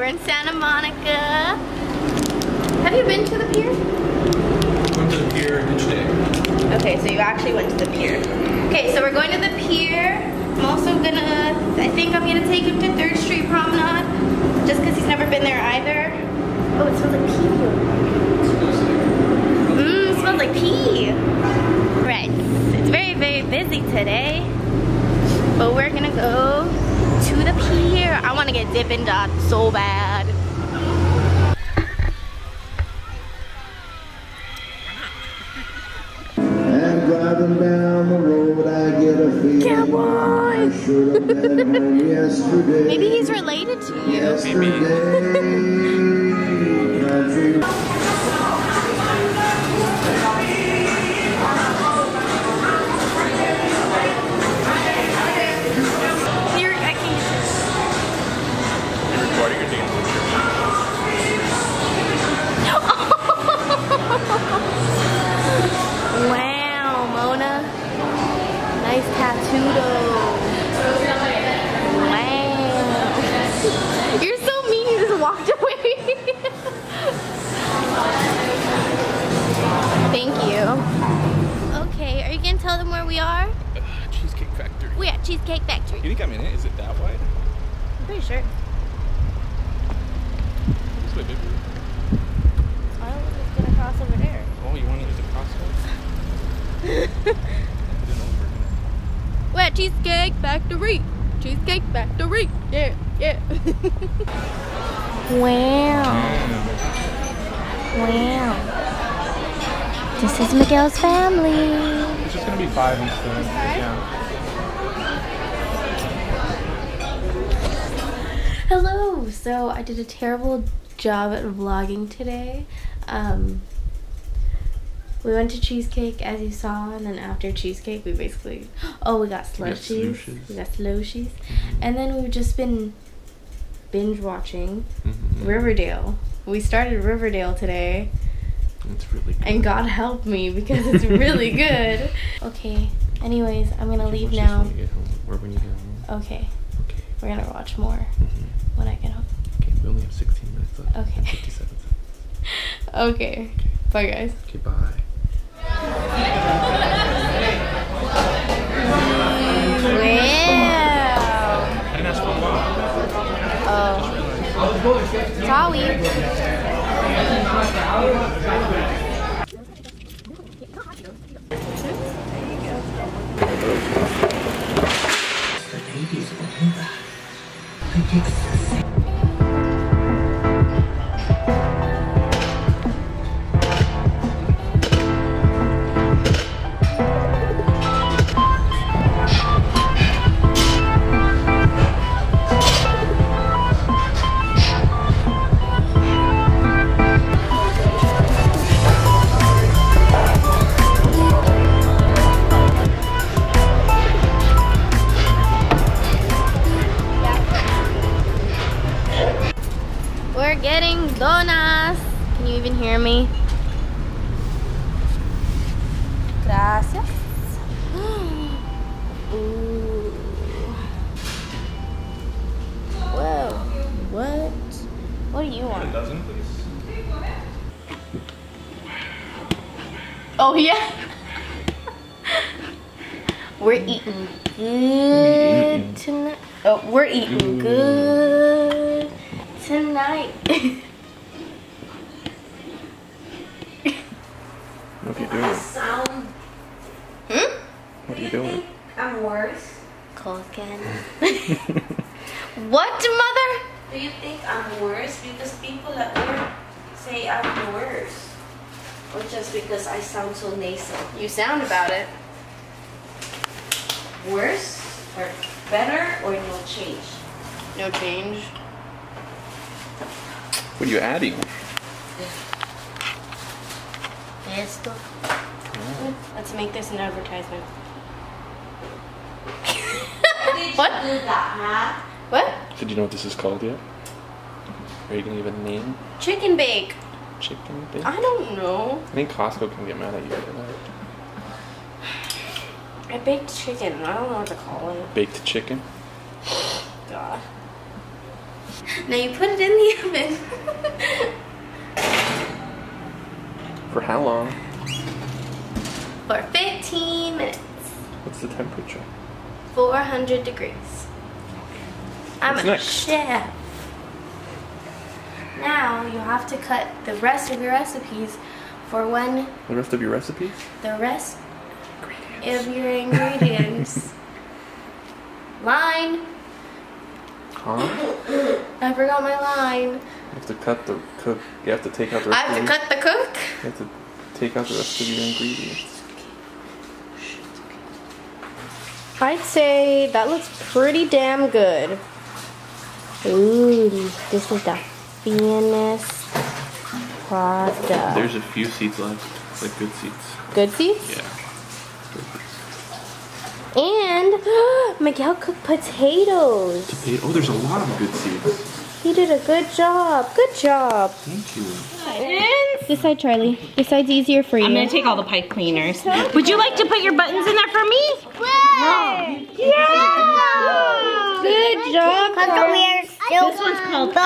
We're in Santa Monica. Have you been to the pier? I went to the pier each day. Okay, so you actually went to the pier. Okay, so we're going to the pier. I'm also gonna, I think I'm gonna take him to 3rd Street Promenade, just because he's never been there either. Oh, it smells like pee. Mmm, smells like pee. Right, it's very, very busy today, but we're gonna go to the pier. I wanna get Dippin' Dots so bad. And driving down the road, I get a feeling I should have been home yesterday. Maybe he's related to you. Yesterday. Wow, Mona. Nice tattoo though. Wow. You're so mean, you just walked away. Thank you. Okay, are you gonna tell them where we are? Cheesecake Factory. We're at Cheesecake Factory. You think I'm in it? Is it that wide? I'm pretty sure. This way, baby. I don't think it's gonna cross over there. Oh, you want to use the Costco? We're at Cheesecake Factory. Cheesecake Factory. Yeah, yeah. Wow. Wow. This is Miguel's family. It's just going to be 5 instead. Okay. Yeah. Hello. So I did a terrible job at vlogging today. We went to Cheesecake, as you saw, and then after Cheesecake, we basically... Oh, we got slushies. We got slushies. Mm-hmm. And then we've just been binge-watching Riverdale. We started Riverdale today. It's really good. And God help me, because it's really good. Okay, anyways, I'm going to leave now. When you get home, or when you get home. Okay. Okay. We're going to watch more when I get home. Okay, we only have 16 minutes left. Okay. 57 seconds. Okay. Bye, guys. Okay, bye. Getting donuts. Can you even hear me? Gracias. Ooh. Whoa. What? What do you want? A dozen, please. Oh yeah. We're eating good tonight. Oh, we're eating good. Tonight. What are you doing? What are you doing? I'm worse. Cold again. What, mother? Do you think I'm worse because people at work say I'm worse, or just because I sound so nasal? You sound about it. Worse or better or no change? No change. What are you adding? Esto. Let's make this an advertisement. What? What? So do you know what this is called yet? Are you gonna give it a name? Chicken bake. Chicken bake? I don't know. I think Costco can get mad at you for that. I baked chicken. I don't know what to call it. Baked chicken? God. Now you put it in the oven. For how long? For 15 minutes. What's the temperature? 400 degrees. I'm a chef. Now you have to cut the rest of your recipes for when... The rest of your recipes? The rest ingredients. Of your ingredients. Line. Huh? I forgot my line. You have to cut the cook. You have to take out the rest. I have to cut the cook? You have to take out the rest of your ingredients. I'd say that looks pretty damn good. Ooh, this is the finest product. There's a few seats left, like good seats. Good seats? Yeah. And Miguel cooked potatoes. Oh, there's a lot of good seeds. He did a good job. Good job. Thank you. This side, Charlie. This side's easier for you. I'm going to take all the pipe cleaners. Would you like to put your buttons in there for me? No. Yeah. Good job, Charlie. This one's called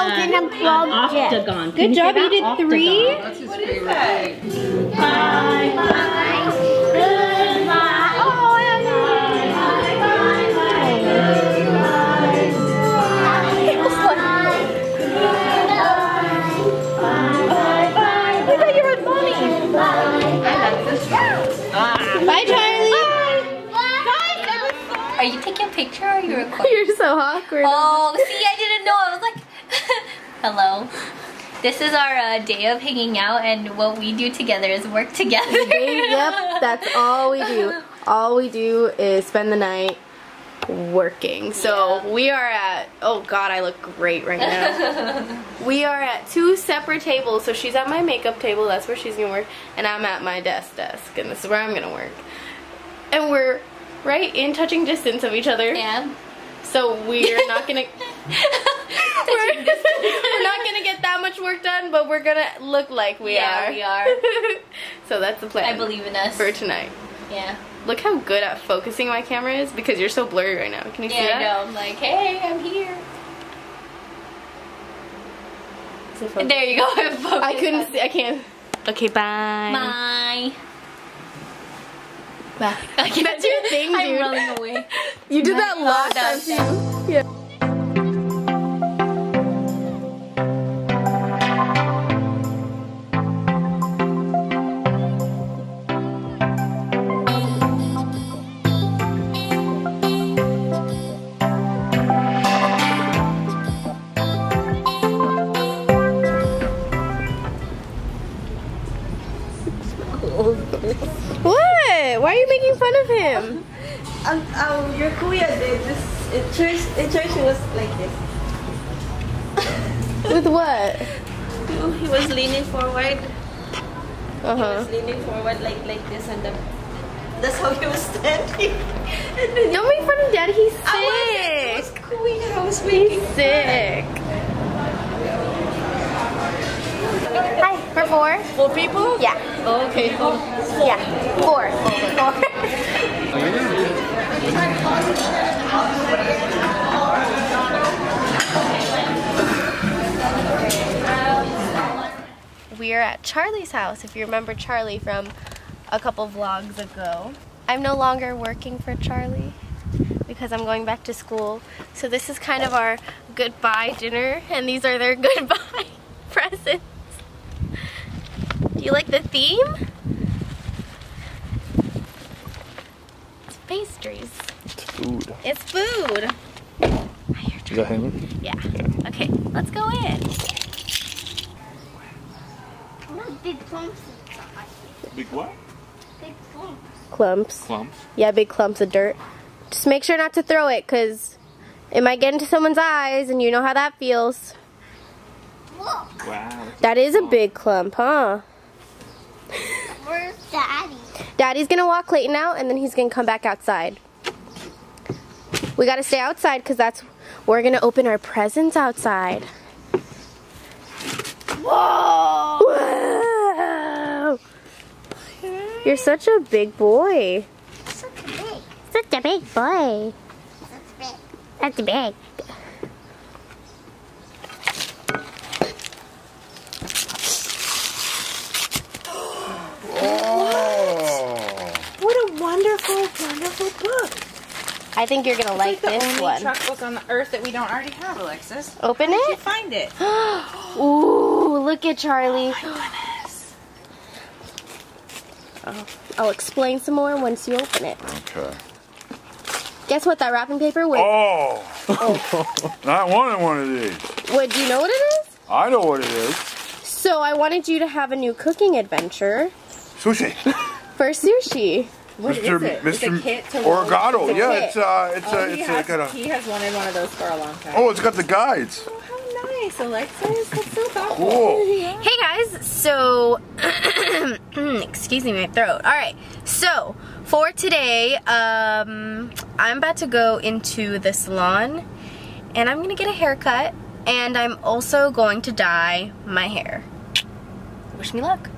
Octagon. Good job. You did three. That's his favorite. Bye. Are you taking a picture or are you recording? You're so awkward. Oh, see, I didn't know. I was like, hello. This is our day of hanging out, and what we do together is work together. Yep, that's all we do. All we do is spend the night working. So yeah. We are at, oh God, I look great right now. We are at two separate tables. So she's at my makeup table, that's where she's gonna work, and I'm at my desk, and this is where I'm gonna work. And we're right in touching distance of each other. Yeah. So we're not gonna we're not gonna get that much work done, but we're gonna look like we are. Yeah, we are. So that's the plan. I believe in us. For tonight. Yeah. Look how good at focusing my camera is, because you're so blurry right now. Can you see that? Yeah, I know. I'm like, hey, I'm here. There you go. I couldn't see. I can't. Okay, bye. Bye. Back. I can't That's do your thing, dude. I'm running away. You did that last time too. Yeah. Why are you making fun of him? Your kuya did this. In church, he was like this. With what? He was leaning forward. He was leaning forward like this, and that's how he was standing. And then don't make fun of Dad. He's sick. I was kuya. I was making fun. He's sick. Hi. For four. Four people? Yeah. Oh, okay. Oh. Yeah. Four. We are at Charlie's house, if you remember Charlie from a couple vlogs ago. I'm no longer working for Charlie because I'm going back to school. So this is kind of our goodbye dinner, and these are their goodbye presents. You like the theme? It's pastries. It's food. It's food. Is that him? Yeah. Okay, let's go in. Big clumps. Big what? Big clumps. Clumps? Yeah, big clumps of dirt. Just make sure not to throw it, because it might get into someone's eyes, and you know how that feels. Look. Wow. That is a big clump, huh? Where's Daddy? Daddy's gonna walk Clayton out, and then he's gonna come back outside. We gotta stay outside because we're gonna open our presents outside. Whoa! You're such a big boy. Such a big boy. That's big. wonderful book. I think you're going to like this one. It's the only truck book on the earth that we don't already have, Alexis. Open it. How did you find it? Ooh, look at Charlie. Oh, my goodness. Oh, I'll explain some more once you open it. Okay. Guess what that wrapping paper was? Oh. I wanted one of these. What, do you know what it is? I know what it is. So I wanted you to have a new cooking adventure. Sushi. For sushi. What is it? Mr. It's a kit to Origato. Yeah, he has wanted one of those for a long time. Oh, it's got the guides. Oh, how nice, Alexis. That's so thoughtful. Cool. Yeah. Hey guys, so excuse me, my throat. All right, so for today, I'm about to go into the salon, and I'm gonna get a haircut, and I'm also going to dye my hair. Wish me luck.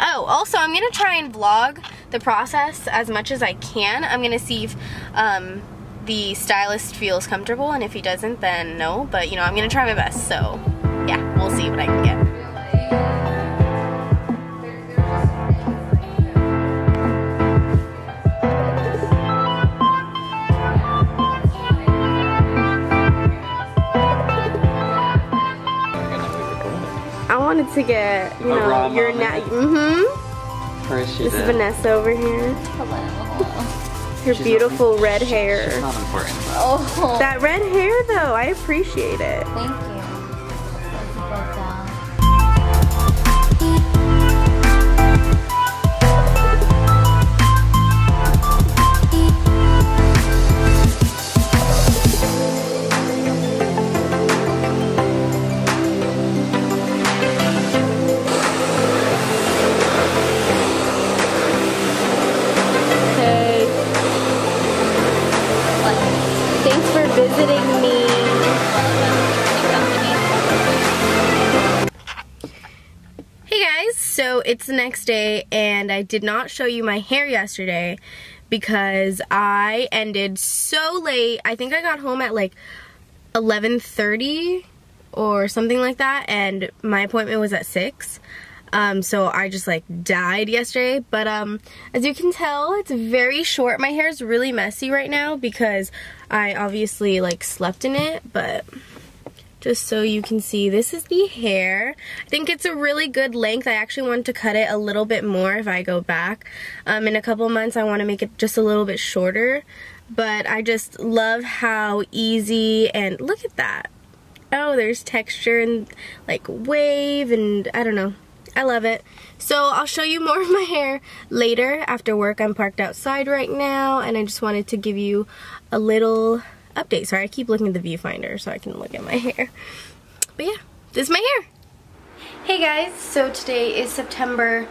Oh, also I'm gonna try and vlog the process as much as I can. I'm gonna see if the stylist feels comfortable, and if he doesn't, then no. But you know, I'm gonna try my best. So yeah, we'll see what I can get. To get, you know, your net. This is Vanessa over here. Hello. Your beautiful red hair. She's not important. Oh. That red hair, though, I appreciate it. Thank you. Visiting me. Hey guys, so it's the next day, and I did not show you my hair yesterday because I ended so late. I think I got home at like 11:30 or something like that, and my appointment was at 6. So I just like died yesterday, but as you can tell, it's very short. My hair's really messy right now because I obviously like slept in it, but just so you can see, this is the hair. I think it's a really good length. I actually want to cut it a little bit more if I go back. In a couple months, I want to make it just a little bit shorter, but I just love how easy, and look at that. Oh, there's texture and like wave, and I don't know. I love it. So I'll show you more of my hair later after work. I'm parked outside right now, and I just wanted to give you a little update. Sorry, I keep looking at the viewfinder so I can look at my hair. But yeah, this is my hair. Hey guys, so today is September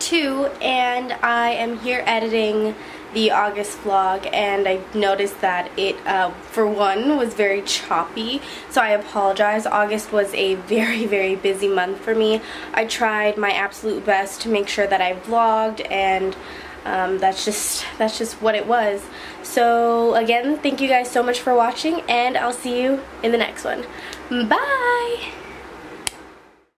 2, and I am here editing the August vlog, and I noticed that it, for one, was very choppy, so I apologize. August was a very, very busy month for me. I tried my absolute best to make sure that I vlogged, and that's just what it was. So again, thank you guys so much for watching, and I'll see you in the next one. Bye!